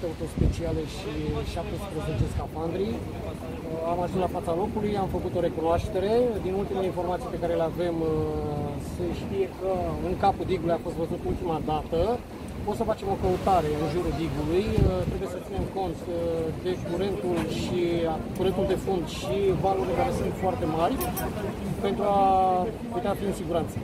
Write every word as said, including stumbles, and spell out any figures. șapte autospeciale și șaptesprezece scafandrii. Am ajuns la fața locului, am făcut o recunoaștere. Din ultimele informații pe care le avem, se știe că în capul digului a fost văzut ultima dată. O să facem o căutare în jurul digului. Trebuie să ținem cont de curentul, și, curentul de fund și valurile care sunt foarte mari pentru a putea fi în siguranță.